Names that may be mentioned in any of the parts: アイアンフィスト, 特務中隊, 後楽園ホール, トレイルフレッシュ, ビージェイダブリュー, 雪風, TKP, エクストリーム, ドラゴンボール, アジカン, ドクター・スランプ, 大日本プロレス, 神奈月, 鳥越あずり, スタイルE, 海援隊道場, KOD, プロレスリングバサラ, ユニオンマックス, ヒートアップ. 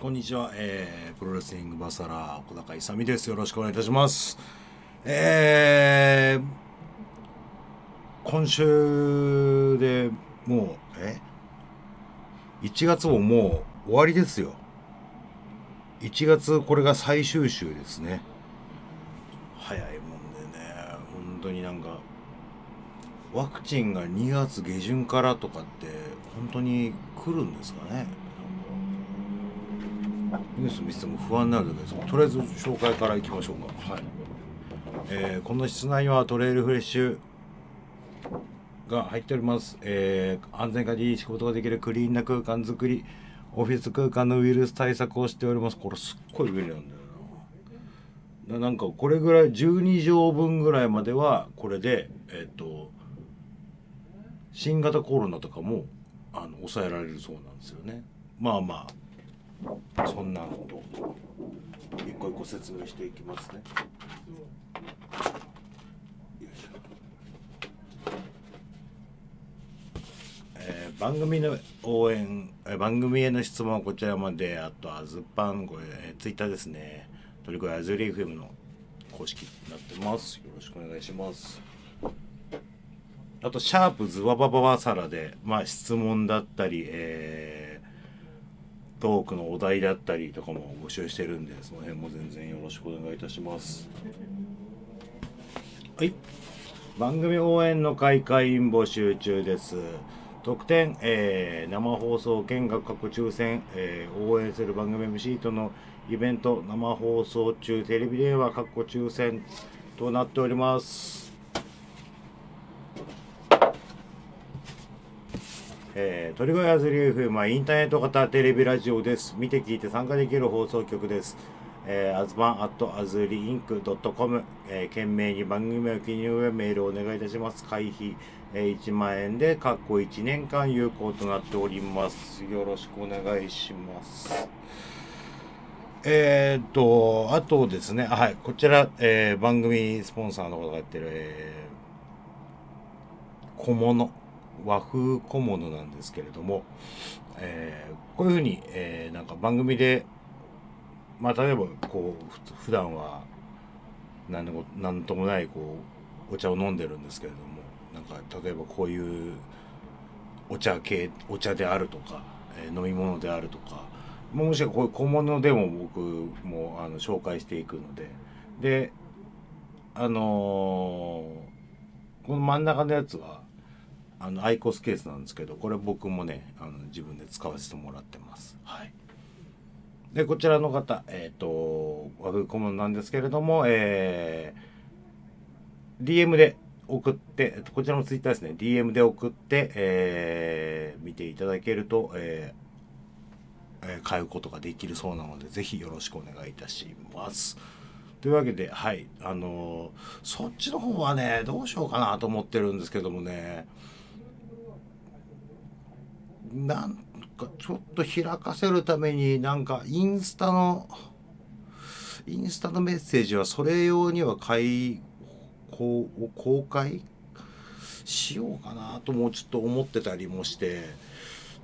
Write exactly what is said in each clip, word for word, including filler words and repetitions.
こんにちは、えー、プロレスリングバサラ小高勇です。よろしくお願いいたします。えー、今週でもうえいちがつももう終わりですよ。いちがつこれが最終週ですね。早いもんでね、本当になんかワクチンがにがつげじゅんからとかって本当に来るんですかね。ニュース見ても不安になるだけですが、とりあえず紹介からいきましょうか。はい、えー、この室内はトレイルフレッシュが入っております、えー、安全管理仕事ができるクリーンな空間づくり、オフィス空間のウイルス対策をしております。これすっごい便利なんだよな。 な, なんかこれぐらいじゅうにじょうぶんぐらいまではこれでえっ、ー、と新型コロナとかもあの抑えられるそうなんですよね。まあまあそんなのと一個一個説明していきますね。えー、番組の応援、えー、番組への質問はこちらまで、あとあずパン、これ、えー、ツイッターですね。とりこえあずり エフエム の公式になってます。よろしくお願いします。あとシャープズワバババサラで、まあ質問だったり、えートークのお題だったりとかも募集してるんで、その辺も全然よろしくお願いいたします。はい、番組応援の会会員募集中です。特典、えー、生放送見学各抽選、えー、応援する番組 エムシー とのイベント、生放送中テレビ電話各個抽選となっております。えー、鳥越あずり エフエム はインターネット型テレビラジオです。見て聞いて参加できる放送局です。あずまん アットアズリインクドットコム、えー、懸命に番組を記入やメールをお願いいたします。会費、えー、いちまんえんで、かっこいちねんかん有効となっております。よろしくお願いします。えー、っと、あとですね、はい、こちら、えー、番組スポンサーの方がやってる、えー、小物。和風小物なんですけれども、えー、こういうふうに、えー、なんか番組で、まあ、例えばこうふ普段は何でも何ともないこうお茶を飲んでるんですけれども、なんか例えばこういうお茶系お茶であるとか、えー、飲み物であるとか、もしくはこういう小物でも僕もあの紹介していくので、であのー、この真ん中のやつはあのアイコスケースなんですけど、これ僕もねあの自分で使わせてもらってます。はい、でこちらの方、えー、と和風小物なんですけれども、えー、ディーエム で送って、こちらのツイッターですね、 ディーエム で送って、えー、見ていただけると、えー、買うことができるそうなので、ぜひよろしくお願いいたします。というわけで、はい、あのー、そっちの方はねどうしようかなと思ってるんですけどもね。なんかちょっと開かせるためになんかインスタのインスタのメッセージはそれ用には開こう公開しようかなともちょっと思ってたりもして、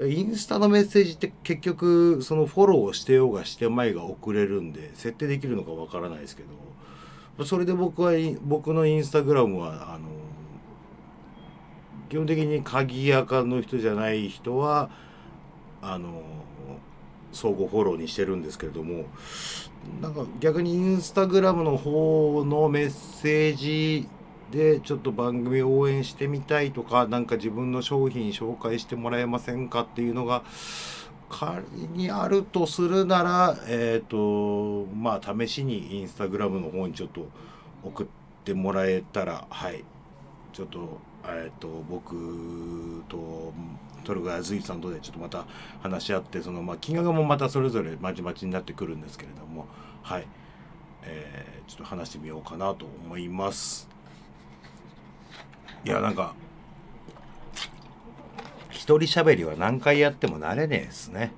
インスタのメッセージって結局そのフォローをしてようがしてまいが送れるんで、設定できるのかわからないですけど、それで僕は僕のインスタグラムはあの基本的に鍵垢の人じゃない人はあの相互フォローにしてるんですけれども、なんか逆にインスタグラムの方のメッセージでちょっと番組応援してみたいとか、なんか自分の商品紹介してもらえませんかっていうのが仮にあるとするなら、えっとまあ試しにインスタグラムの方にちょっと送ってもらえたら、はいちょっと。えっと僕と鳥越あずりさんとでちょっとまた話し合って、その、まあ、金額もまたそれぞれまちまちになってくるんですけれども、はい、えー、ちょっと話してみようかなと思います。いやなんか一人喋りは何回やっても慣れねえですね。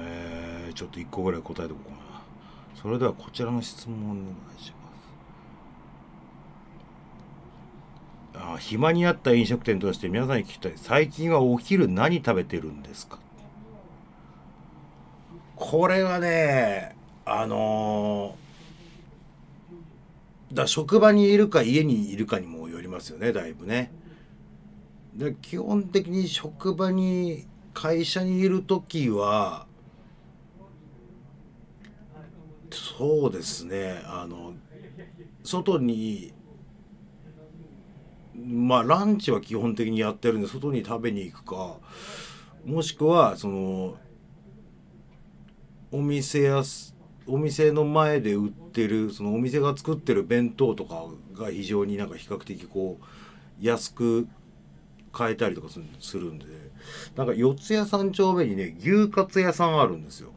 えー、ちょっといっこぐらい答えておこうかな。それではこちらの質問お願いします。ああ、暇になった飲食店として皆さんに聞きたい。最近はお昼何食べてるんですか？これはね、あのー、だ職場にいるか家にいるかにもよりますよね、だいぶね。で基本的に職場に会社にいる時はそうですね、あの外にまあランチは基本的にやってるんで外に食べに行くか、もしくはそのお店やお店の前で売ってるそのお店が作ってる弁当とかが非常になんか比較的こう安く買えたりとかするんで、なんか四谷三丁目にね牛カツ屋さんあるんですよ。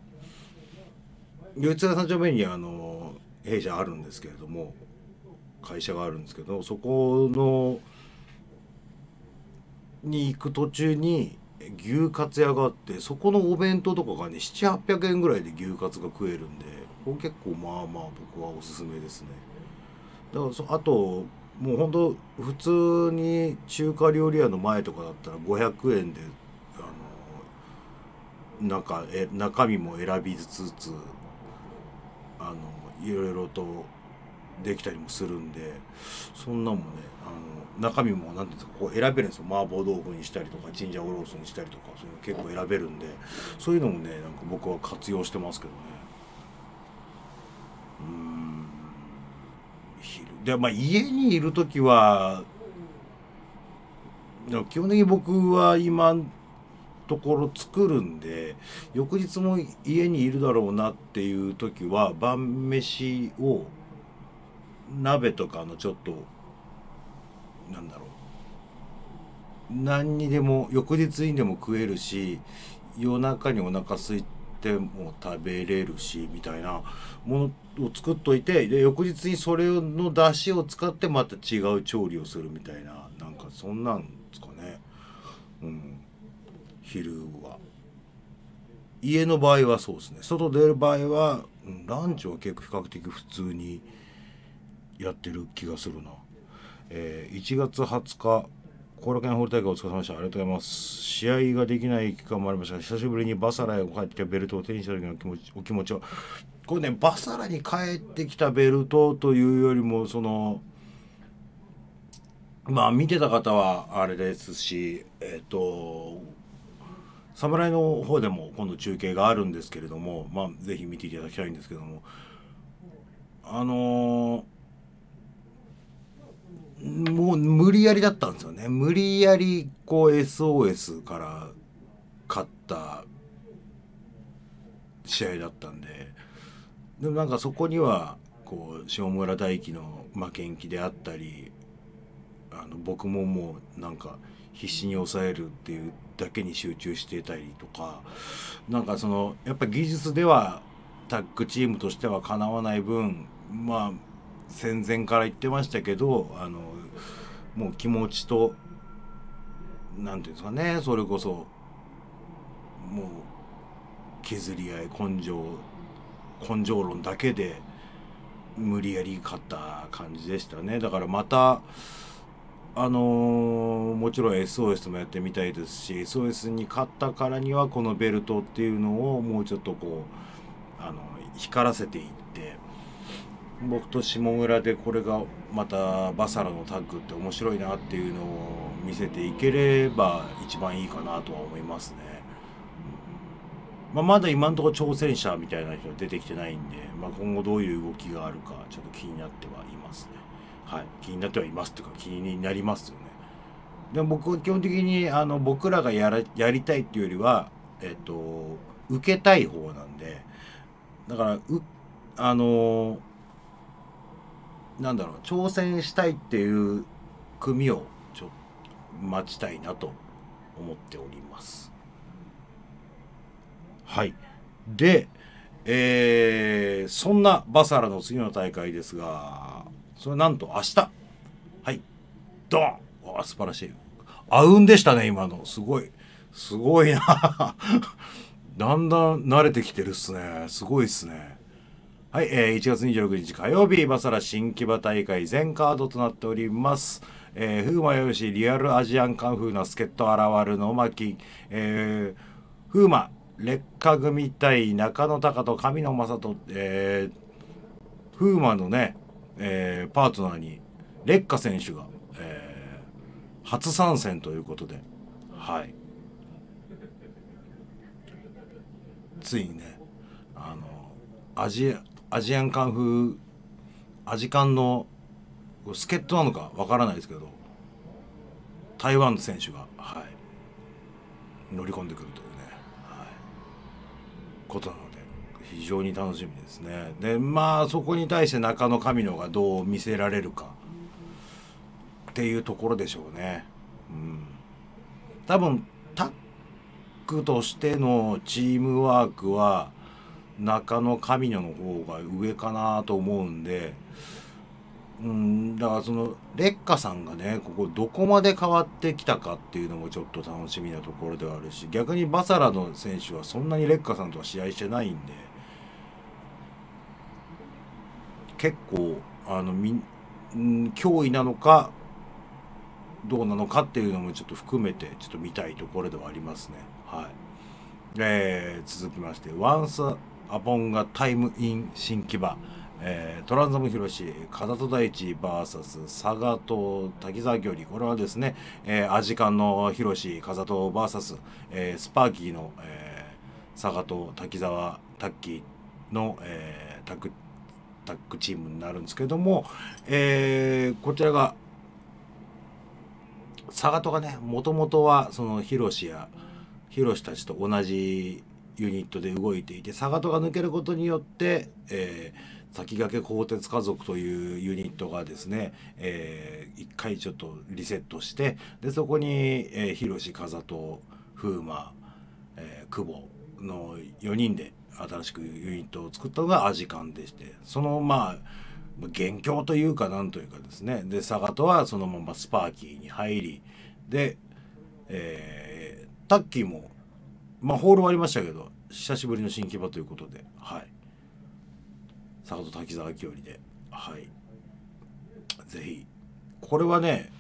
四谷三丁目にあの弊社あるんですけれども、会社があるんですけど、そこのに行く途中に牛カツ屋があって、そこのお弁当とかがねななひゃくはっぴゃくえんぐらいで牛カツが食えるんで、これ結構まあまあ僕はおすすめですね。だからそあともうほんと普通に中華料理屋の前とかだったらごひゃくえんであのなんかえ中身も選びつつあのいろいろとできたりもするんで、そんなんもねあの中身も何ていうんですか、こう選べるんですよ。麻婆豆腐にしたりとかチンジャオロースにしたりとか、そういうの結構選べるんで、そういうのもねなんか僕は活用してますけどね。うん昼でまあ家にいる時は基本的に僕は今のところ作るんで、翌日も家にいるだろうなっていう時は晩飯を鍋とかのちょっとなんだろう何にでも翌日にでも食えるし、夜中にお腹空いても食べれるしみたいなものを作っといて、で翌日にそれの出汁を使ってまた違う調理をするみたいな、なんかそんなんですかね、うん、昼は。家の場合はそうですね。外出る場合は、うん、ランチは結構比較的普通にやってる気がするな。えー、いちがつはつか後楽園ホール大会お疲れ様でした。ありがとうございます。試合ができない期間もありましたが、久しぶりにバサラへ帰ってきたベルトを手にした時の気持ちお気持ちは、これねバサラに帰ってきたベルトというよりもそのまあ見てた方はあれですし、えっと侍の方でも今度中継があるんですけれども、まあ是非見ていただきたいんですけども、あのーもう無理やりだったんですよね。無理やりこう エスオーエス から勝った試合だったんで、でもなんかそこにはこう下村大樹の負けん気であったり、あの僕ももうなんか必死に抑えるっていうだけに集中していたりとか、なんかそのやっぱ技術ではタッグチームとしてはかなわない分、まあ戦前から言ってましたけど、あのもう気持ちと何ていうんですかね、それこそもう削り合い根性根性論だけで無理やり勝った感じでしたね。だからまたあのもちろん エスオーエス もやってみたいですし、 エスオーエス に勝ったからにはこのベルトっていうのをもうちょっとこうあの光らせていって。僕と下村でこれがまたバサラのタッグって面白いなっていうのを見せていければ一番いいかなとは思いますね。まあ、まだ今のところ挑戦者みたいな人は出てきてないんで、まあ、今後どういう動きがあるかちょっと気になってはいますね。はい、気になってはいますっていうか気になりますよね。でも僕は基本的にあの僕らがやら、やりたいっていうよりは、えっと、受けたい方なんで、だからうあのなんだろう挑戦したいっていう組をちょっと待ちたいなと思っております。はい、で、えー、そんなバサラの次の大会ですが、それなんと明日、はい、ドーン、お素晴らしい、あうんでしたね、今の、すごい、すごいな、だんだん慣れてきてるっすね、すごいっすね。はい、えー、いちがつにじゅうろくにち火曜日、バサラ新木場大会全カードとなっております。えー、風磨よしリアルアジアンカンフーの助っ人現るの巻、えー、風磨劣化組対中野隆と神野正人、えー、風磨のね、えー、パートナーに劣化選手が、えー、初参戦ということで、はい、ついにね、あのアジア、アジアンカンフーアジカンの助っ人なのかわからないですけど、台湾の選手が、はい、乗り込んでくるというね、はい、ことなので非常に楽しみですね。でまあそこに対して中野神野がどう見せられるかっていうところでしょうね。うん、多分タッグとしてのチームワークは中野神野の方が上かなと思うんで。うん、だからその劣化さんがね、ここどこまで変わってきたかっていうのもちょっと楽しみなところではあるし、逆にバサラの選手はそんなに劣化さんとは試合してないんで、結構あのみん脅威なのかどうなのかっていうのもちょっと含めてちょっと見たいところではありますね。はい、えー、続きまして「Once Upon a Time in 新木場」。えー、トランザムヒロシ、風戸大地 ブイエス 佐賀と滝沢距離、これはですね、えー、アジカンのヒロシ、風戸 ブイエス、えー、スパーキーの、えー、佐賀と滝沢タッキーの、えー、タッグタッグチームになるんですけども、えー、こちらが佐賀とがね、もともとはそのヒロシやヒロシたちと同じユニットで動いていて、佐賀とが抜けることによって、えー先駆け鋼鉄家族というユニットがですね、えー、一回ちょっとリセットして、でそこに、えー、広志風と風磨、えー、久保のよにんで新しくユニットを作ったのがアジカンでして、そのまあ元凶というかなんというかですね、で佐賀とはそのままスパーキーに入りで、えー、タッキーもまあホールはありましたけど久しぶりの新木場ということで、はい。佐賀と滝沢きよりで、はい、ぜひこれはね、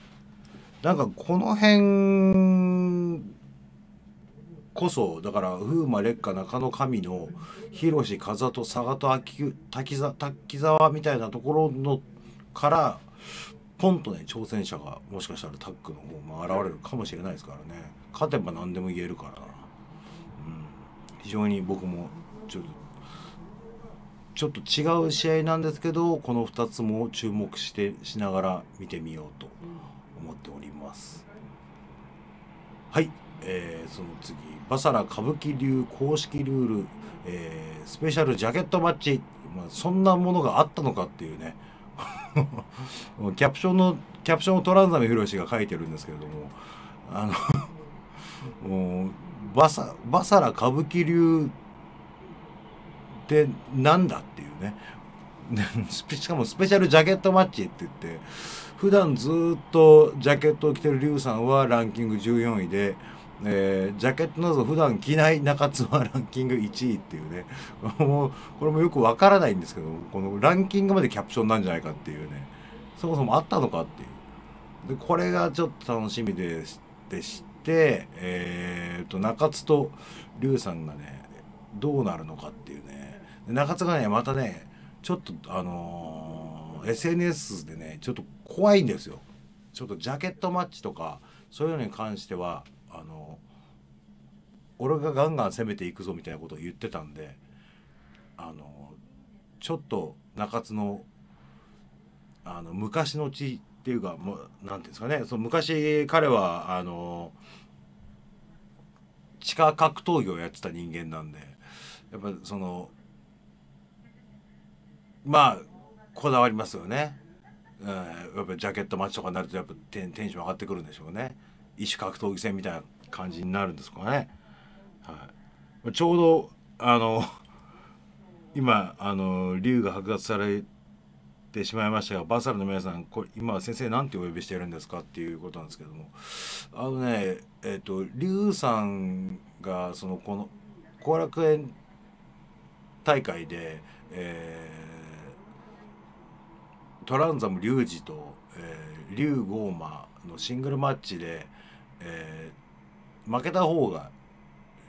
なんかこの辺こそだから風磨劣化中野神の広志風と佐賀と滝沢滝沢みたいなところのからポンとね挑戦者がもしかしたらタッグの方も現れるかもしれないですからね、勝てば何でも言えるからな、うん、非常に僕もちょっとちょっと違う試合なんですけど、このふたつも注目してしながら見てみようと思っております。はい、えー、その次バサラ歌舞伎流公式ルール、えー、スペシャルジャケットマッチ、まあ、そんなものがあったのかっていうねキャプションのキャプションをトランザメヒロシが書いてるんですけれども、あのもうバサ、バサラ歌舞伎流でなんだっていうねしかもスペシャルジャケットマッチって言って、普段ずっとジャケットを着てるリュウさんはランキングじゅうよんいで、えー、ジャケットなど普段着ない中津はランキングいちいっていうねもうこれもよくわからないんですけど、このランキングまでキャプションなんじゃないかっていうね、そもそもあったのかっていう、でこれがちょっと楽しみでして、えー、と中津とリュウさんがねどうなるのかっていうね、中津がねまたねちょっとあのー、エスエヌエス でねちょっと怖いんですよ。ちょっとジャケットマッチとかそういうのに関してはあのー、俺がガンガン攻めていくぞみたいなことを言ってたんで、あのー、ちょっと中津のあの昔の血っていうかもうなんていうんですかね、その昔彼はあのー、地下格闘技をやってた人間なんで、やっぱそのまあこだわりますよね、うん、やっぱりジャケットマッチとかになるとやっぱテンション上がってくるんでしょうね。異種格闘技戦みたいな感じになるんですかね、はい、ちょうどあの今あの竜が剥奪されてしまいましたが、バサルの皆さんこれ今先生なんてお呼びしてるんですかっていうことなんですけども、あのねえっと竜さんがそのこの後楽園大会で、えートランザムリュウジと、え劉豪馬のシングルマッチで、えー、負けた方が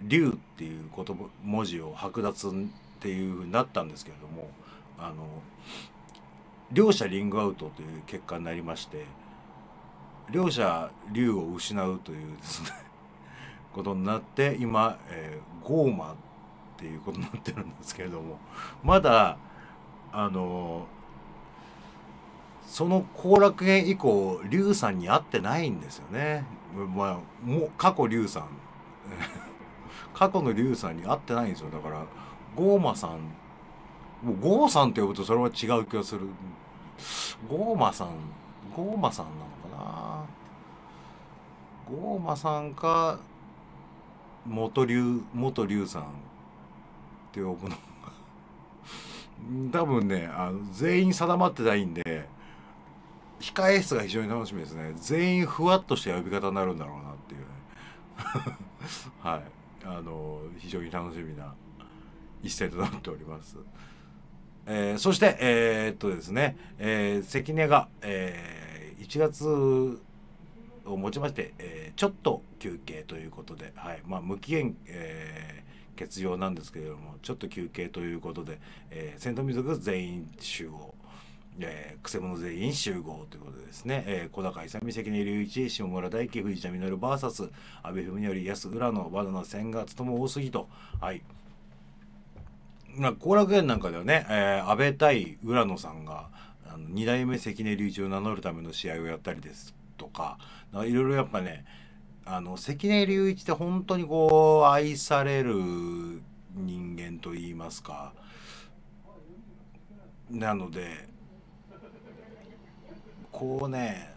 劉っていう言葉文字を剥奪っていうふうになったんですけれども、あの両者リングアウトという結果になりまして、両者劉を失うというですねことになって、今、えー、ゴーマっていうことになってるんですけれども、まだあのその後楽園以降劉さんに会ってないんですよね。まあ、もう過去劉さん過去の劉さんに会ってないんですよ。だからゴーマさん、もうゴーさんって呼ぶとそれは違う気がする。ゴーマさん、ゴーマさんなのかな。ゴーマさんか元劉、元劉さんって呼ぶのか。多分ね、あの全員定まってないんで、控え室が非常に楽しみですね。全員ふわっとした呼び方になるんだろうなっていうねはい、あの非常に楽しみな一戦となっております。えー、そしてえー、っとですね、えー、関根が、えー、いちがつをもちまして、えー、ちょっと休憩ということで、はい、まあ無期限、えー、欠場なんですけれども、ちょっと休憩ということで、えー、セントミズク全員集合、えー、クセモノ全員集合ということでですね、えー、小高勇、関根隆一、下村大輝、藤田稔 ブイエス 阿部文則、安浦野、和田の千賀、とも大杉と、はい、後楽園なんかではね、えー、安倍対浦野さんがあのに代目関根隆一を名乗るための試合をやったりですとか、いろいろやっぱね、あの関根隆一って本当にこう愛される人間といいますか、なのでこうね、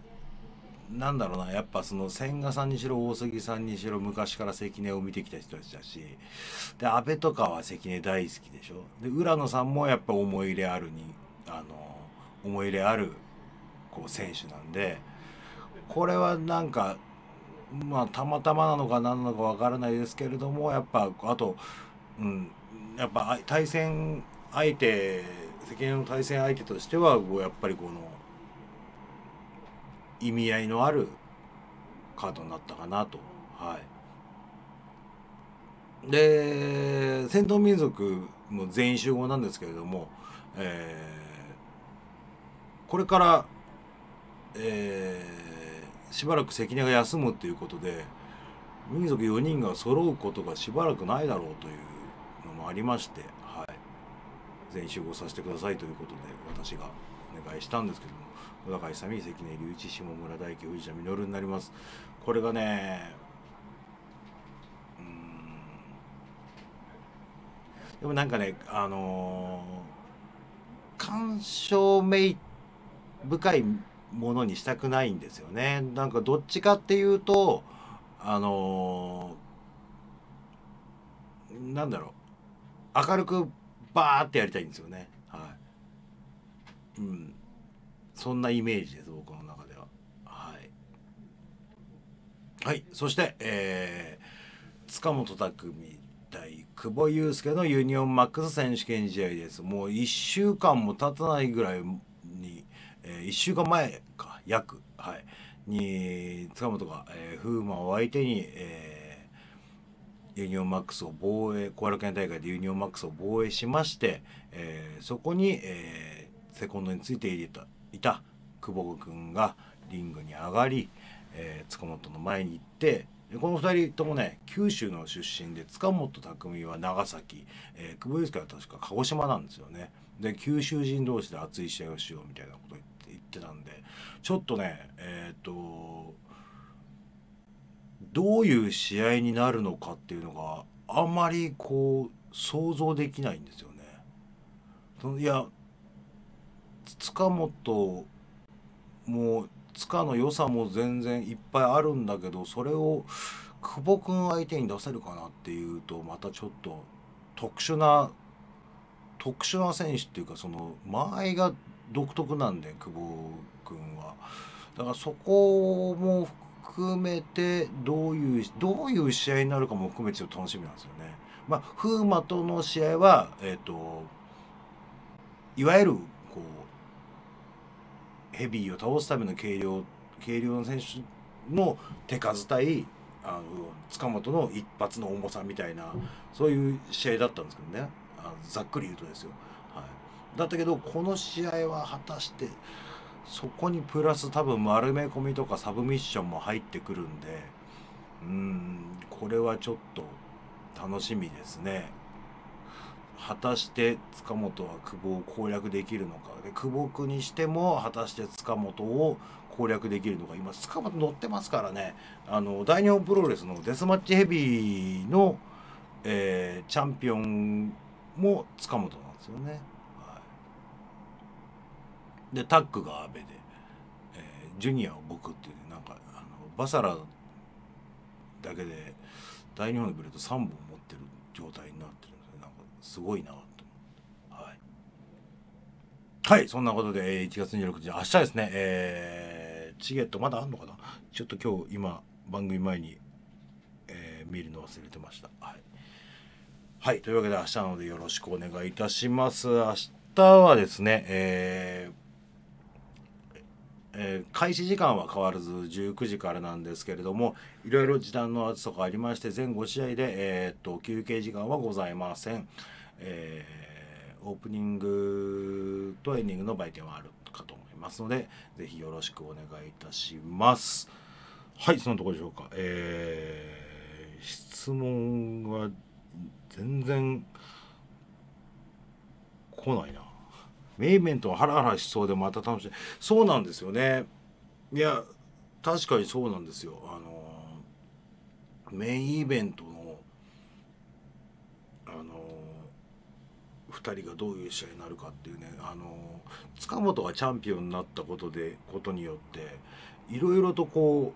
なんだろうな、やっぱその千賀さんにしろ大杉さんにしろ昔から関根を見てきた人たちだし、で安倍とかは関根大好きでしょ。で浦野さんもやっぱ思い入れあるにあの思い入れあるこう選手なんで、これはなんかまあたまたまなのか何なのかわからないですけれども、やっぱあと、うん、やっぱ対戦相手、関根の対戦相手としてはやっぱりこの意味合いのあるカードになったかなと。はい、で戦闘民族も全員集合なんですけれども、えー、これから、えー、しばらく関根が休むっていうことで民族よにんが揃うことがしばらくないだろうというのもありまして、はい、全員集合させてくださいということで私がお願いしたんですけども。小高勇、関根隆一、下村大輝、藤田稔になります。これがね、うーん、でもなんかね、あのー、感傷めい深いものにしたくないんですよね。なんかどっちかっていうと、あのー、なんだろう、明るくバーってやりたいんですよね。はい、うん、そんなイメージです、僕の中では。はい、はい、そして、えー、塚本拓海対久保祐介のユニオンマックス選手権試合です。もういっしゅうかんも経たないぐらいに、えー、いっしゅうかんまえか約、はい、に塚本が、えー、風磨を相手に、えー、ユニオンマックスを防衛、後楽園大会でユニオンマックスを防衛しまして、えー、そこに、えー、セコンドについて入れたいた久保君がリングに上がり、えー、塚本の前に行って、このふたりともね九州の出身で、塚本拓海は長崎、えー、久保祐介は確か鹿児島なんですよね。で九州人同士で熱い試合をしようみたいなことを言ってたんで、ちょっとね、えっとどういう試合になるのかっていうのがあんまりこう想像できないんですよね。いや塚本も塚の良さも全然いっぱいあるんだけど、それを久保君相手に出せるかなっていうと、またちょっと特殊な特殊な選手っていうか、その間合いが独特なんで久保君は。だからそこも含めてどういうどういう試合になるかも含めて楽しみなんですよね。まあ、風磨との試合は、えーと、いわゆるヘビーを倒すための軽量軽量の選手の手数対あの塚本の一発の重さみたいな、そういう試合だったんですけどね、あのざっくり言うとですよ、はい、だったけどこの試合は果たしてそこにプラス多分丸め込みとかサブミッションも入ってくるんで、うーんこれはちょっと楽しみですね。果たして塚本は久保を攻略できるのか、で久保君にしても果たして塚本を攻略できるのか、今塚本乗ってますからね、あの大日本プロレスのデスマッチヘビーの、えー、チャンピオンも塚本なんですよね、はい、でタッグが阿部で、えー、ジュニアを僕っていうね、なんかあのバサラだけで大日本のベルトさんぼん持ってる状態になってる。すごいなと思って、はい、はい、そんなことで、えー、いちがつにじゅうろくにち明日ですね、えー、チゲットまだあんのかな、ちょっと今日今番組前に、えー、見るの忘れてました、はい、はい、というわけで明日なのでよろしくお願いいたします。明日はですね、えーえー、開始時間は変わらずじゅうくじからなんですけれども、いろいろ時短の圧とかありまして全ごしあいで、えー、っと休憩時間はございません。えー、オープニングとエンディングの売店はあるかと思いますので、ぜひよろしくお願いいたします。はい、そのところでしょうか。えー、質問が全然来ないな。メインイベントはハラハラしそうでまた楽しい。そうなんですよね。いや、確かにそうなんですよ。あのー、メインイベントのあのーふたりがどういう試合になるかっていうね、あの塚本がチャンピオンになったことでことによっていろいろとこ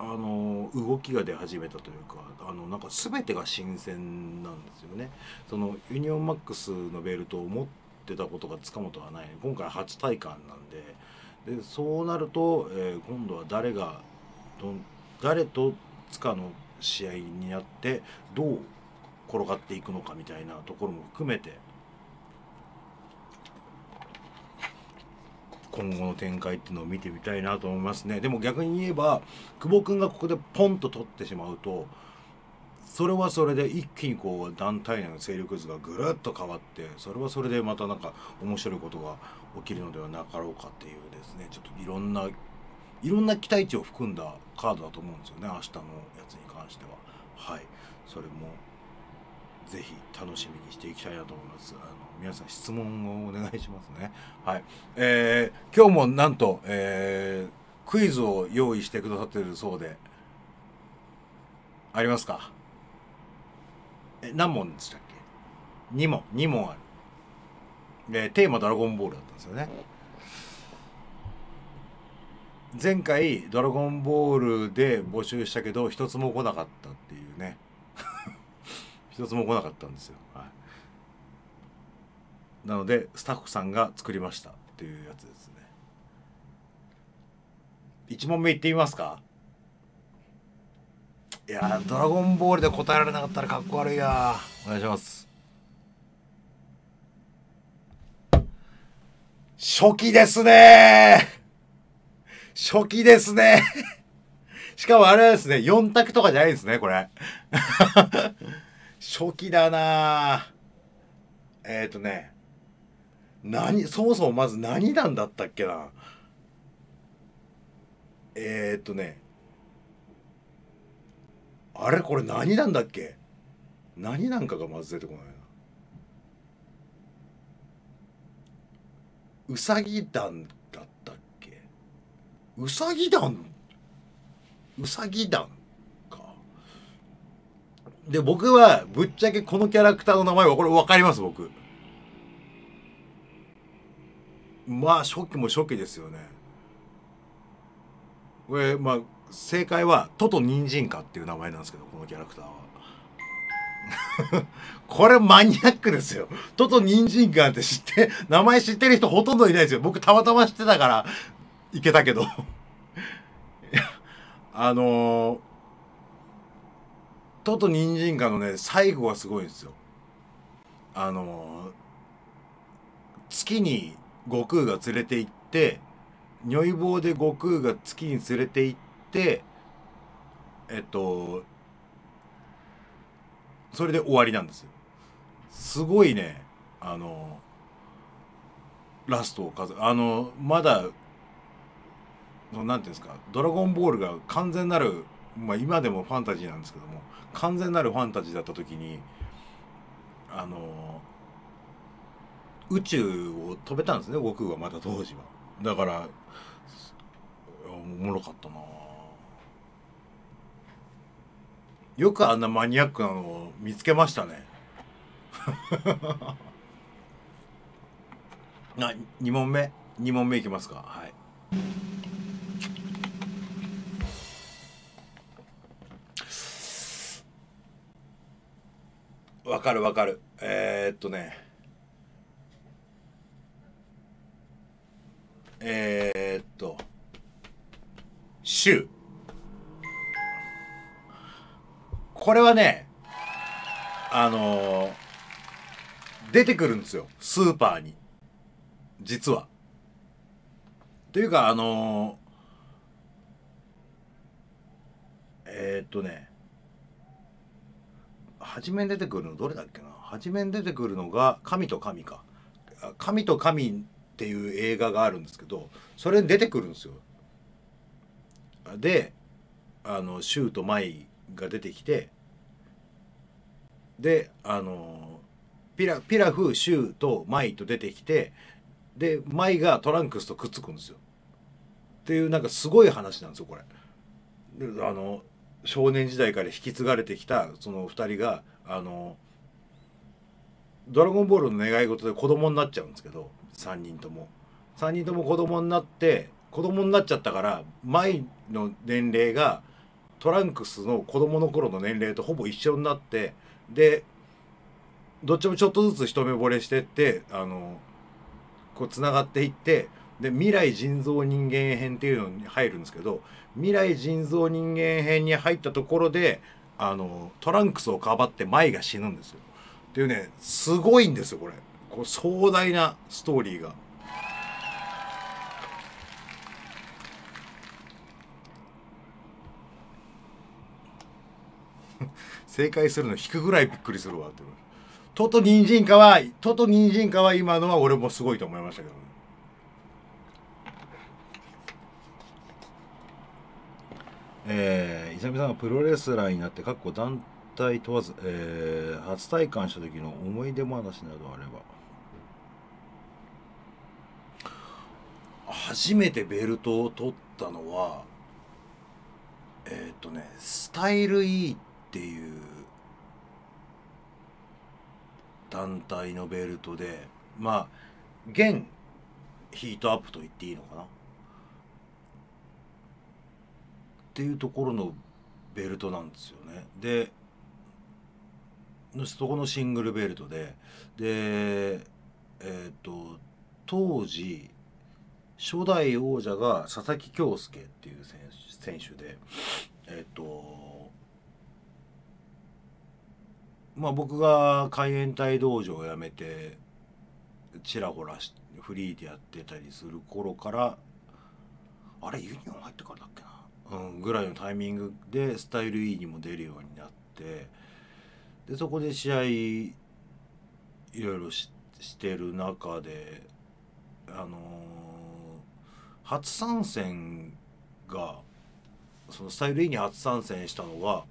うあの動きが出始めたというか、あのなんか全てが新鮮なんですよね。そのユニオンマックスのベルトを持ってたことが塚本はない、今回初体感なんで、でそうなると、えー、今度は誰がど誰と塚の試合になってどう転がっていくのかみたいなところも含めて今後の展開っていうのを見てみたいなと思いますね。でも逆に言えば久保君がここでポンと取ってしまうと、それはそれで一気にこう団体内の勢力図がぐるっと変わって、それはそれでまたなんか面白いことが起きるのではなかろうかっていうですね、ちょっといろんないろんな期待値を含んだカードだと思うんですよね、明日のやつに関しては。はい、それもぜひ楽しみにしていきたいなと思います。あの皆さん質問をお願いしますね。はい、えー、今日もなんと、えー、クイズを用意してくださっているそうで、ありますか？え、何問でしたっけ？にもん、にもんある。で、テーマドラゴンボールだったんですよね。前回ドラゴンボールで募集したけど一つも来なかったっていうね。一つも来なかったんですよ、はい、なのでスタッフさんが作りましたっていうやつですね。いちもんめいってみますか。いやー、ドラゴンボールで答えられなかったらかっこ悪いや。お願いします。初期ですねー、初期ですねしかもあれですね、よん択とかじゃないですねこれ初期だなぁ。えっとね、何、そもそもまず何弾だったっけな。えっとね、あれこれ何弾だっけ、何なんかがまず出てこないな。うさぎ弾だったっけ、うさぎ弾、うさぎ弾で、僕はぶっちゃけこのキャラクターの名前はこれ分かります僕。まあ初期も初期ですよねこれ。まあ正解は「トトニンジンカ」っていう名前なんですけど、このキャラクターはこれマニアックですよ。トトニンジンカって知って、名前知ってる人ほとんどいないですよ。僕たまたま知ってたからいけたけどあのートトニンジンカのね、最後はすごいんですよ。あのー、月に悟空が連れて行って、如意棒で悟空が月に連れて行って、えっと、それで終わりなんですよ。すごいね、あの、ラストを飾る。あの、まだ、なんていうんですか、ドラゴンボールが完全なる、まあ今でもファンタジーなんですけども、完全なるファンタジーだった時に、あの、宇宙を飛べたんですね、悟空はまた当時は。だから、おもろかったな。よくあんなマニアックなのを見つけましたね。あ、に問目、に問目いきますか。はい。わかるわかる。えー、っとね。えー、っと。週。これはね、あのー、出てくるんですよ。スーパーに。実は。というか、あのー、えー、っとね、初めに出てくるのどれだっけな。初めに出てくるのが、神と神か。神と神っていう映画があるんですけど、それに出てくるんですよ。で、あの、シューとマイが出てきて、で、あのー、ピラ、ピラフ、シューとマイと出てきて、で、マイがトランクスとくっつくんですよ。っていう、なんかすごい話なんですよ、これ。で、あの、少年時代から引き継がれてきた、そのふたりが、あの、ドラゴンボールの願い事で子供になっちゃうんですけど、さんにんとも。さんにんとも子供になって、子供になっちゃったから、マイの年齢が、トランクスの子供の頃の年齢とほぼ一緒になって、で、どっちもちょっとずつ一目惚れしてって、あの、こう繋がっていって、で、未来人造人間編っていうのに入るんですけど、未来人造人間編に入ったところで、あの、トランクスをかばってマイが死ぬんですよ。っていうね、すごいんですよ、これ。こう壮大なストーリーが。正解するの引くぐらいびっくりするわって。トトニンジンカは、トトニンジンカは今のは俺もすごいと思いましたけどね。えー、イサミさんがプロレスラーになって、かっこ団体問わず、えー、初体感した時の思い出話などあれば。初めてベルトを取ったのは、えー、っとね、スタイル E っていう団体のベルトで、まあ、現ヒートアップと言っていいのかな。っていうところのベルトなんですよね。で、そこのシングルベルトで、で、えっと、当時、初代王者が佐々木恭介っていう選手で、えっと、まあ僕が海援隊道場を辞めて、ちらほらフリーでやってたりする頃から、あれ、ユニオン入ってからだっけな。うん、ぐらいのタイミングでスタイル E にも出るようになって、でそこで試合いろいろ し, してる中で、あのー、初参戦がそのスタイル E に初参戦したのが、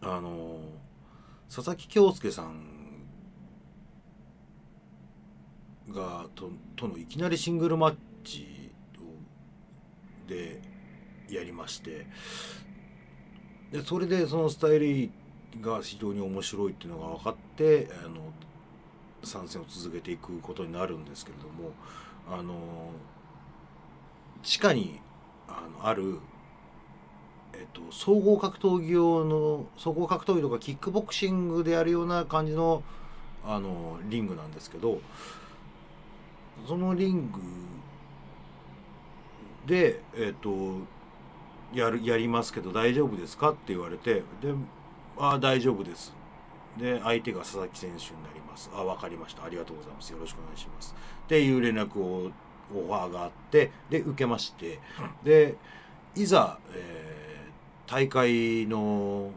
あのー、佐々木恭介さんが と, とのいきなりシングルマッチで。やりまして、でそれでそのスタイル E が非常に面白いっていうのが分かって、あの参戦を続けていくことになるんですけれども、あの地下に あ, のある、えっと、総合格闘技用の総合格闘技とかキックボクシングでやるような感じ の, あのリングなんですけど、そのリングでえっとやるやりますけど大丈夫ですかって言われて、で、ああ大丈夫です。で、相手が佐々木選手になります。ああ分かりました。ありがとうございます。よろしくお願いします。っていう連絡をオファーがあって、で受けまして、でいざ、えー、大会の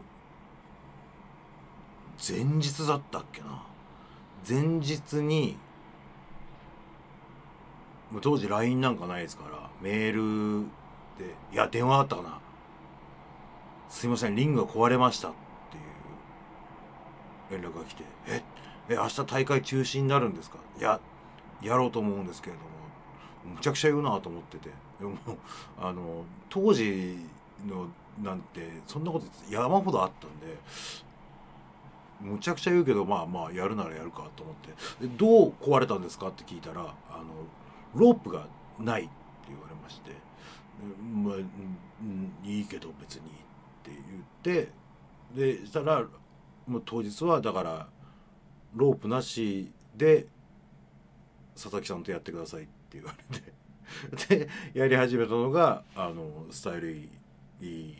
前日だったっけな、前日に当時 ライン なんかないですから、メールで「いや電話あったかな、すいませんリングが壊れました」っていう連絡が来て「ええ明日大会中止になるんですか？」「いややろうと思うんですけれども」むちゃくちゃ言うなと思ってて、でもあの当時のなんてそんなこと山ほどあったんで。むちゃくちゃ言うけど、まあまあやるならやるかと思って「どう壊れたんですか？」って聞いたら、あのロープがないって言われまして、まあいいけど別にって言って、でしたらもう当日はだからロープなしで佐々木さんとやってくださいって言われてでやり始めたのがあのスタイルE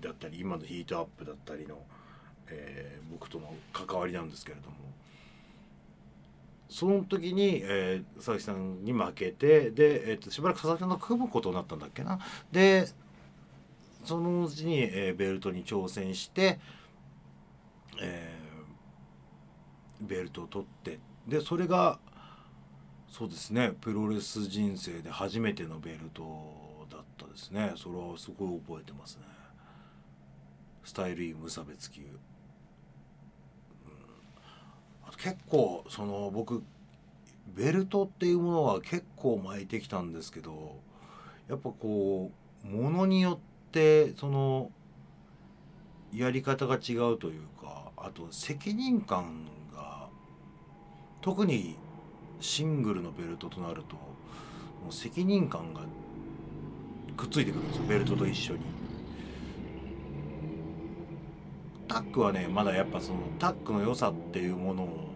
だったり今のヒートアップだったりの。えー、僕との関わりなんですけれども、その時に、えー、佐々木さんに負けて、で、えー、としばらく佐々木さんと組むことになったんだっけな。でそのうちに、えー、ベルトに挑戦して、えー、ベルトを取って、でそれがそうですねプロレス人生で初めてのベルトだったですね。それはすごい覚えてますね。スタイルE無差別級、結構その僕ベルトっていうものは結構巻いてきたんですけど、やっぱこうものによってそのやり方が違うというか、あと責任感が特にシングルのベルトとなるともう責任感がくっついてくるんですよ、ベルトと一緒に。タックはねまだやっぱそのタックの良さっていうものを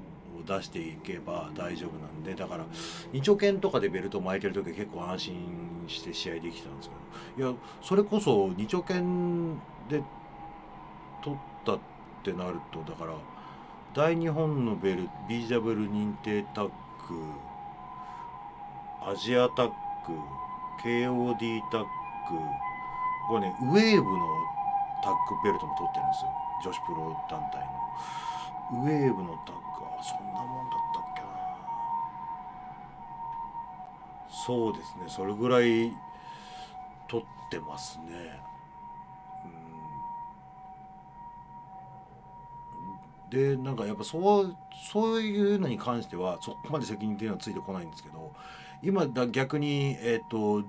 出していけば大丈夫なんで、だから二丁拳とかでベルト巻いてる時は結構安心して試合できたんですけど、いやそれこそ二丁拳で取ったってなるとだから大日本のベル ビージェイダブリュー 認定タック、アジアタック、 ケーオーディー タック、これねウェーブのタックベルトも取ってるんですよ、女子プロ団体のウェーブのタッグはそんなもんだったっけな。そうですねそれぐらい取ってますね、うん、でなんかやっぱそうそういうのに関してはそこまで責任っていうのはついてこないんですけど、今だ逆にえっと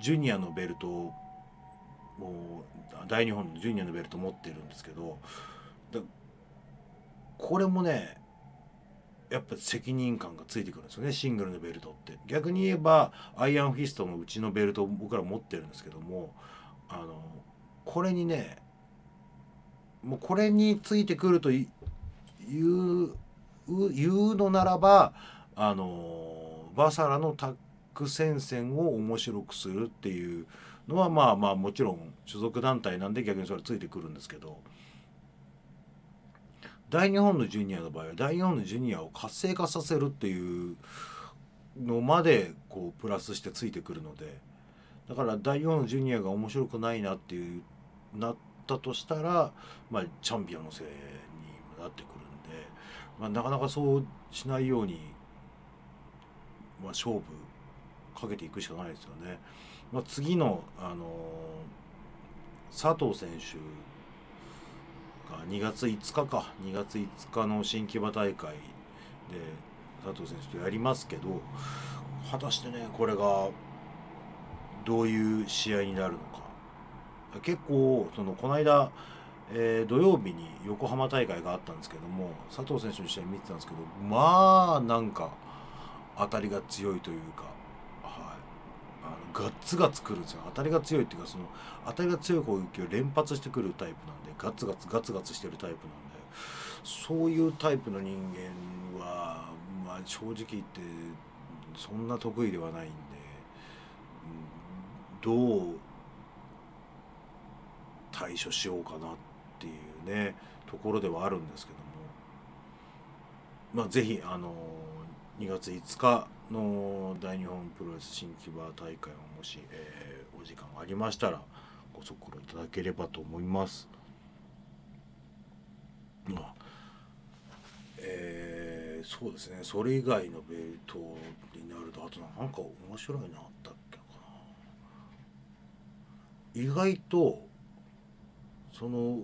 ジュニアのベルトを大日本のジュニアのベルト持ってるんですけど、だこれもねやっぱ責任感がついてくるんですよね、シングルのベルトって。逆に言えばアイアンフィストのうちのベルトを僕ら持ってるんですけども、あのこれにねもうこれについてくるという言うのならば、あのバサラのタッグ戦線を面白くするっていう。のはまあまあもちろん所属団体なんで逆にそれついてくるんですけど、大日本のジュニアの場合は大日本のジュニアを活性化させるっていうのまでこうプラスしてついてくるので、だから大日本のジュニアが面白くないなっていうなったとしたら、まあチャンピオンのせいになってくるんで、まあなかなかそうしないようにまあ勝負かけていくしかないですよね。まあ、次の、あのー、佐藤選手がにがついつかかにがついつかの新木場大会で佐藤選手とやりますけど、果たしてねこれがどういう試合になるのか。結構そのこの間、えー、土曜日に横浜大会があったんですけども、佐藤選手の試合見てたんですけど、まあなんか当たりが強いというか。ガッツガツくるんですよ。当たりが強いっていうかその当たりが強い攻撃を連発してくるタイプなんで、ガツガツガツガツしてるタイプなんで、そういうタイプの人間はまあ正直言ってそんな得意ではないんで、どう対処しようかなっていうねところではあるんですけども、まあ是非あのにがついつかの大日本プロレス新木場大会ももし、えー、お時間がありましたらご足労いただければと思います。まあえー、そうですね、それ以外のベルトになるとあとなんか面白いのあったっけかな。意外とその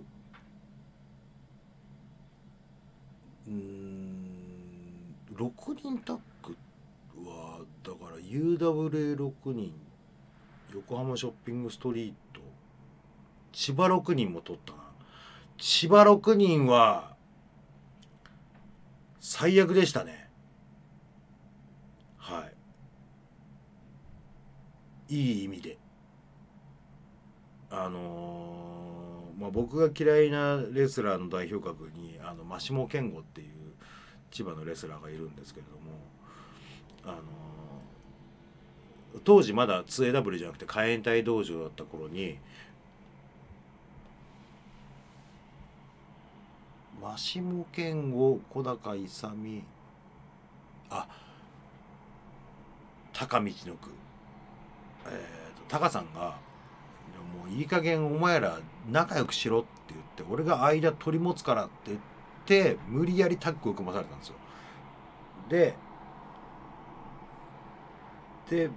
うんろくにんタッグはだから ユーダブリューエーろくにん横浜ショッピングストリート千葉ろくにんも取ったな。千葉ろくにんは最悪でしたね。はい。いい意味で。あのー、まあ、僕が嫌いなレスラーの代表格に、あの、真下健吾っていう千葉のレスラーがいるんですけれども、あのー、当時まだ ツーエーダブリュー じゃなくて海援隊道場だった頃に、真下健吾、小高勇、あ、高道の句、えーと、高さんが「もういい加減お前ら仲良くしろ」って言って「俺が間取り持つから」って言って無理やりタッグを組まされたんですよ。でで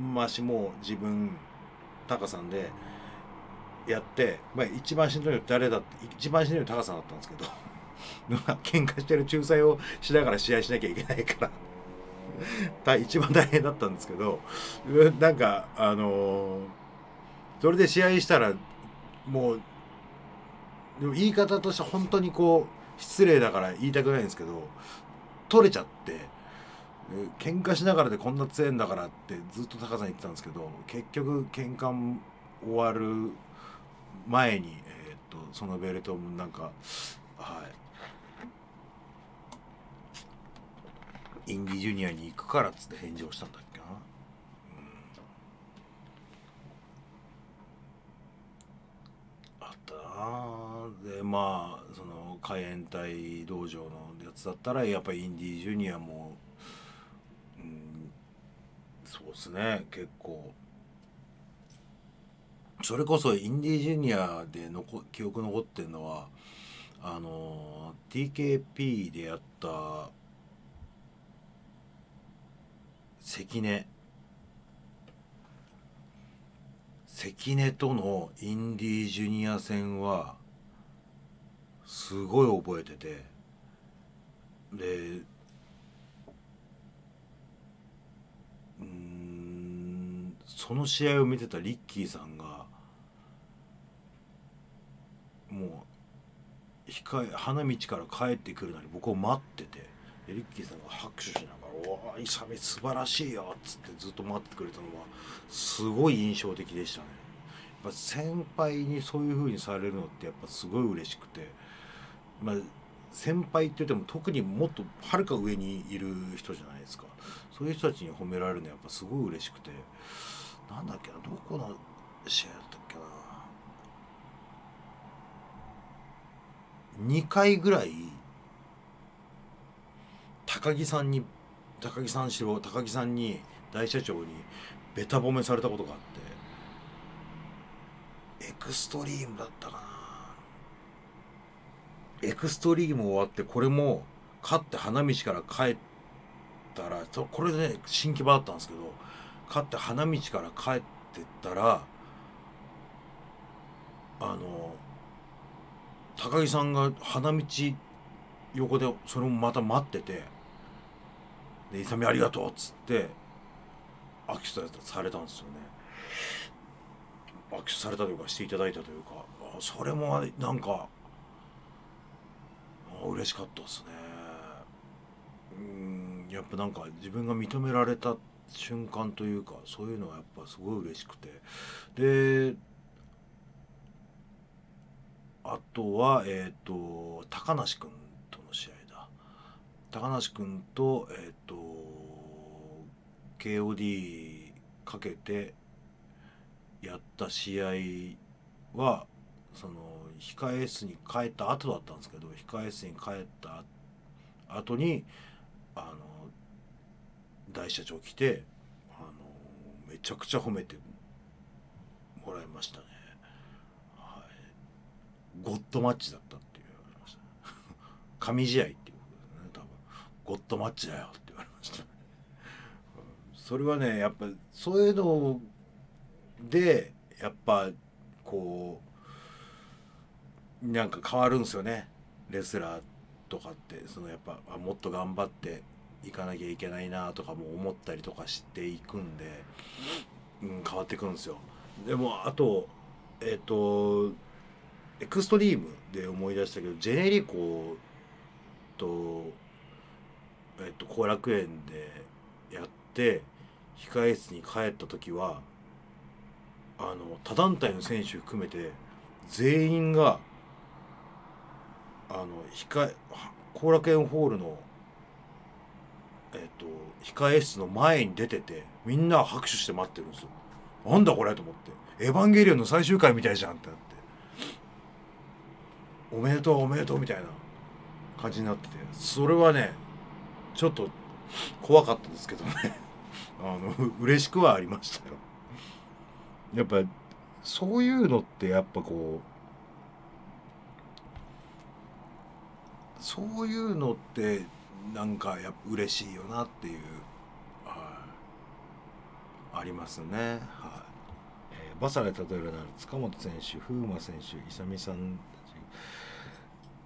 真下も自分高さんで。やって、まあ、一番しんどいの誰だって一番しんどいの高さだったんですけど喧嘩してる仲裁をしながら試合しなきゃいけないから一番大変だったんですけど、なんかあのー、それで試合したらもうでも言い方として本当にこう失礼だから言いたくないんですけど取れちゃって喧嘩しながらでこんな強いんだからってずっと高さん言ってたんですけど、結局喧嘩終わる前に、えー、っとそのベルトもなんか、はい、インディジュニアに行くからっつって返事をしたんだっけな、うん、あったな。でまあその海援隊道場のやつだったらやっぱりインディジュニアも、うん、そうですね結構。それこそインディジュニアでのこ記憶残ってるのはあの ティーケーピー でやった関根関根とのインディジュニア戦はすごい覚えてて、でうんその試合を見てたリッキーさんがもう控え花道から帰ってくるのに僕を待ってて、リッキーさんが拍手しながら「おーイサミ素晴らしいよ」っつってずっと待ってくれたのはすごい印象的でしたね。やっぱ先輩にそういうふうにされるのってやっぱすごい嬉しくて、まあ先輩って言っても特にもっとはるか上にいる人じゃないですか。そういう人たちに褒められるのはやっぱすごい嬉しくて、なんだっけなどこの試合だったっけな。にかいぐらい高木さんに高木さんしろ高木さんに大社長にべた褒めされたことがあって、エクストリームだったかな。エクストリーム終わってこれも勝って花道から帰ったら、これでね新木場だったんですけど、勝って花道から帰ってったらあの。高木さんが花道横でそれもまた待ってて「で勇ありがとう」っつって握手されたんですよね。握手されたというかしていただいたというか、それもなんか嬉しかったですね。うんやっぱなんか自分が認められた瞬間というかそういうのはやっぱすごい嬉しくて、であとは、えっと、高梨君との試合だ。高梨君と、えっと、ケーオーディー かけてやった試合は、その、控え室に帰った後だったんですけど、控え室に帰った後に、あの、大社長来て、あのめちゃくちゃ褒めてもらいましたね。はい、ゴッドマッチだったって言われました、ね、神試合っていうことですね。多分ゴッドマッチだよって言われました、ね。うん、それはね、やっぱそういうのでやっぱこうなんか変わるんですよね、レスラーとかって。そのやっぱもっと頑張っていかなきゃいけないなとかも思ったりとかしていくんで、うん、変わっていくんですよ。でもあとえっ、ー、とエクストリームで思い出したけど、ジェネリコとえっ、ー、と後楽園でやって控え室に帰った時は、あの他団体の選手含めて全員があの控え後楽園ホールのえっと控え室の前に出てて、みんな拍手して待ってるんですよ。なんだこれと思って「エヴァンゲリオンの最終回みたいじゃん」ってなって「おめでとうおめでとう」みたいな感じになってて、それはねちょっと怖かったですけどねあの嬉しくはありましたよ。やっぱそういうのってやっぱこう。そういうのってなんかやっぱ嬉しいよなっていう、はい、ありますね。はい、えー、バサラで例えるなら塚本選手、風磨選手、伊佐美さんたち。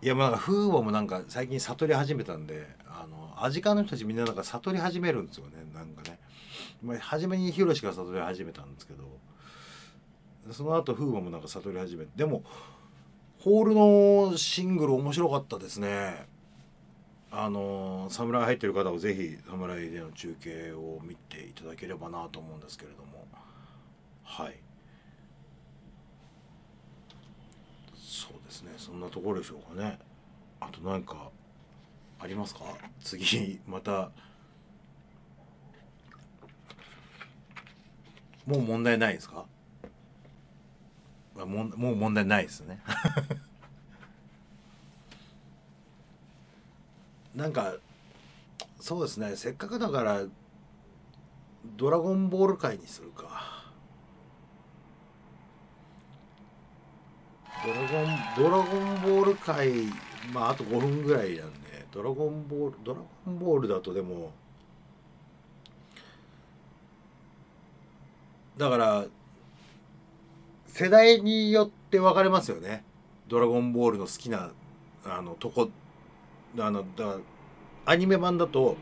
いやまあ風磨もなんか最近悟り始めたんで、あのアジカンの人たちみんななんか悟り始めるんですよね。なんかね、まあ、初めにヒロシが悟り始めたんですけど、その後風磨もなんか悟り始めて、でもホールのシングル面白かったですね。あの侍入ってる方はぜひ侍での中継を見ていただければなと思うんですけれども、はい、そうですね、そんなところでしょうかね。あと何かありますか？次またもう問題ないですか？もう問題ないですねなんかそうですね、せっかくだから「ドラゴンボール」回にするか。ドラゴン「ドラゴンボール」回、まああとごふんぐらいなんで「ドラゴンボール」「ドラゴンボール」だと、でもだから世代によって分かれますよね。ドラゴンボールの好きなあのとこ、あのだアニメ版だと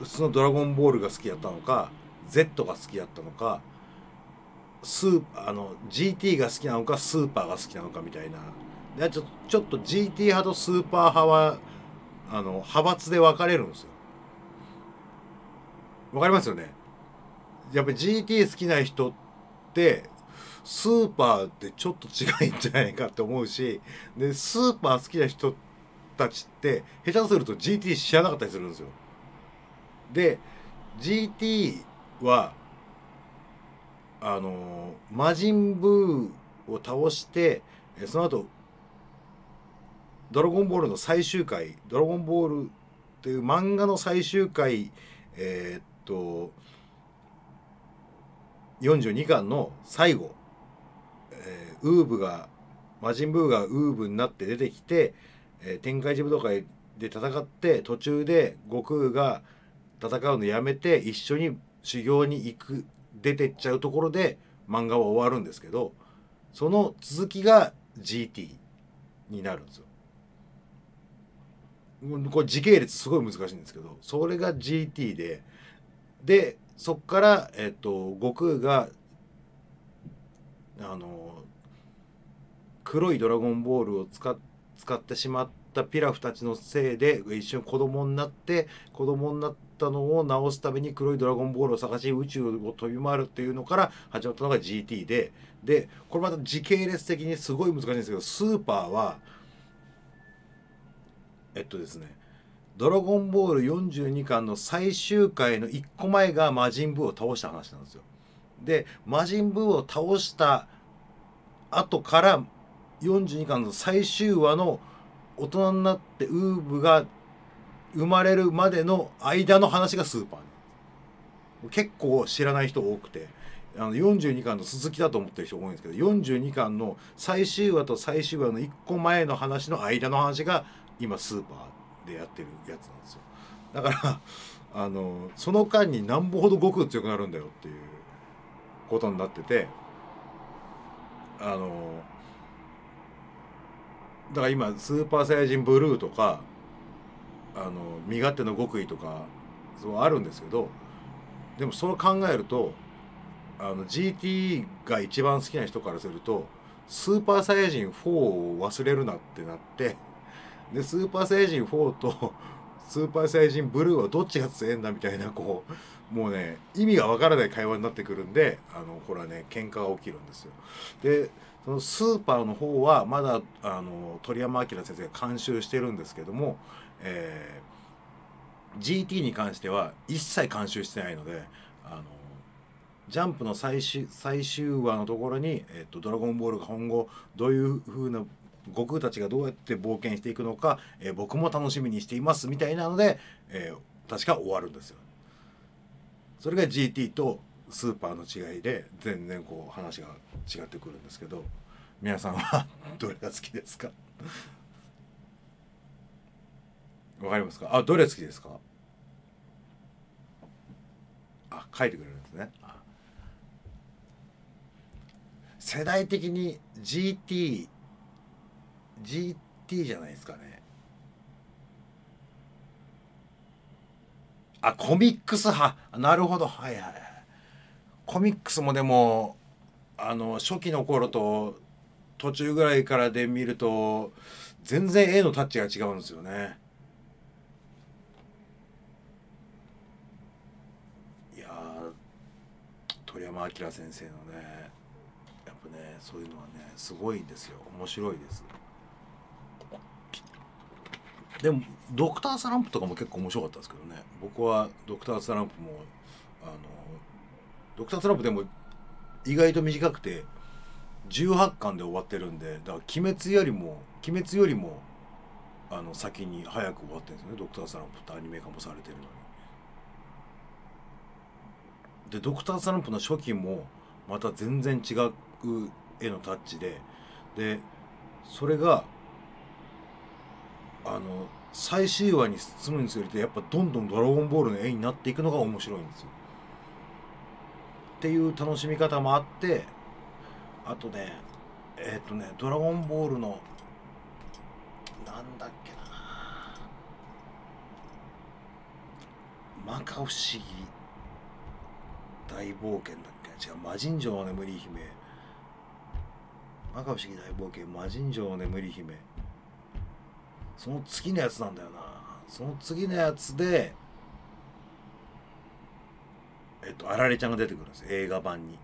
普通の「ドラゴンボール」が好きだったのか、 Z が好きだったのか、スーあの ジーティー が好きなのか、スーパーが好きなのかみたいな。でちょちょっと ジーティー 派とスーパー派はあの派閥で分かれるんですよ。分かりますよね。やっぱり ジーティー 好きな人ってスーパーってちょっと違いんじゃないかって思うし、でスーパー好きな人たちって下手すると ジーティー 知らなかったりするんですよ。で ジーティー はあの魔人ブーを倒して、その後ドラゴンボールの最終回「ドラゴンボール」っていう漫画の最終回、えー、っとよんじゅうにかんの最後。えー、ウーブが魔人ブーがウーブになって出てきて、えー、天界一武道会で戦って、途中で悟空が戦うのやめて一緒に修行に行く出てっちゃうところで漫画は終わるんですけど、その続きが ジーティー になるんですよ。これ時系列すごい難しいんですけど、それが ジーティー で、でそっから、えー、と悟空があの黒いドラゴンボールを 使, 使ってしまったピラフたちのせいで一瞬子供になって、子供になったのを直すために黒いドラゴンボールを探し宇宙を飛び回るっていうのから始まったのが ジーティー で、でこれまた時系列的にすごい難しいんですけど、スーパーはえっとですね「ドラゴンボールよんじゅうにかん」の最終回のいっこまえが魔人ブーを倒した話なんですよ。で魔人ブーを倒した後からよんじゅうにかんの最終話の大人になってウーブが生まれるまでの間の話がスーパー結構知らない人多くて、あのよんじゅうにかんの続きだと思ってる人多いんですけど、よんじゅうにかんの最終話と最終話のいっこまえの話の間の話が今スーパーでやってるやつなんですよ。だからあのその間になんぼほど悟空強くなるんだよっていうことになってて、あのだから今スーパーサイヤ人ブルーとかあの身勝手の極意とかそうあるんですけど、でもそう考えるとあの ジーティー が一番好きな人からするとスーパーサイヤ人フォーを忘れるなってなって、でスーパーサイヤ人フォーとスーパーサイヤ人ブルーはどっちが強えんだみたいな、こうもうね意味がわからない会話になってくるんで、あのこれはね喧嘩が起きるんですよ。でそのスーパーの方はまだあの鳥山明先生が監修してるんですけども、えー、ジーティー に関しては一切監修してないので、あのジャンプの最終、最終話のところに、えーと「ドラゴンボール」が今後どういうふうな悟空たちがどうやって冒険していくのか、えー、僕も楽しみにしていますみたいなので、えー、確か終わるんですよ。それが ジーティー とスーパーの違いで全然こう話が違ってくるんですけど、皆さんはどれが好きですか？わかりますか？あ、どれ好きですか？あ、書いてくれるんですね。あ、世代的に ジーティージーティー じゃないですかね。あ、コミックス派。なるほど、はいはい。コミックスもでもあの初期の頃と途中ぐらいからで見ると全然絵のタッチが違うんですよね。いやー、鳥山明先生のねやっぱねそういうのはねすごいですよ。面白いです。でもドクター・スランプとかも結構面白かったですけどね。僕はドクター・スランプもあのドクター・スランプでも意外と短くてじゅうはちかんで終わってるんで、だから鬼滅よりも鬼滅よりもあの先に早く終わってるんですよね。ドクター・スランプってアニメ化もされてるのに。でドクター・スランプの初期もまた全然違う絵のタッチで、でそれがあの最終話に進むにつれてやっぱどんどん「ドラゴンボール」の絵になっていくのが面白いんですよ。っていう楽しみ方もあって、あとねえっ、ー、とね「ドラゴンボール」のなんだっけな、「摩訶不思議大冒険」だっけ、違う「魔人城の眠り姫」「摩訶不思議大冒険」「魔人城の眠り姫」その次のやつなんだよな。その次のやつでえっとあられちゃんが出てくるんです、映画版に。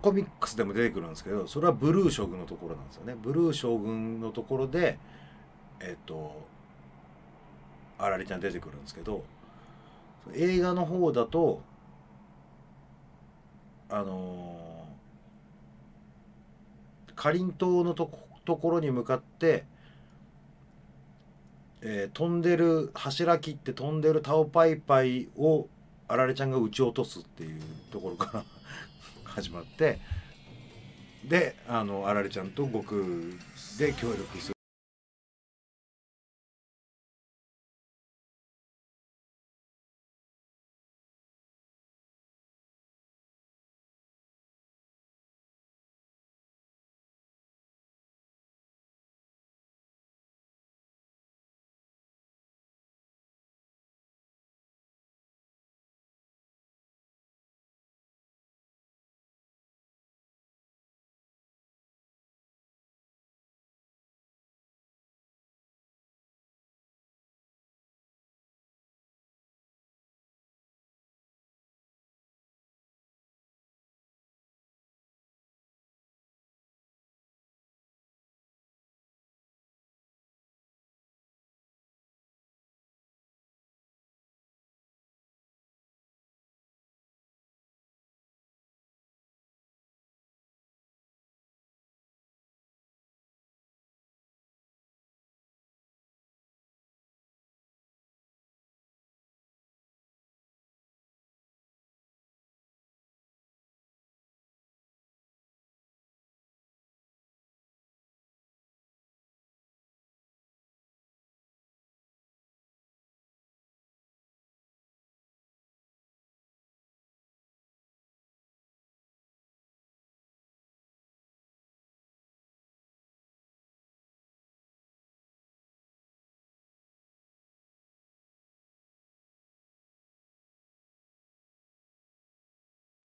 コミックスでも出てくるんですけど、それはブルー将軍のところなんですよね。ブルー将軍のところでえっとあられちゃん出てくるんですけど、映画の方だとあのー、かりんとうのとこところに向かって、えー、飛んでる柱切って飛んでるタオパイパイをあられちゃんが撃ち落とすっていうところから始まって、であのあられちゃんと悟空で協力する。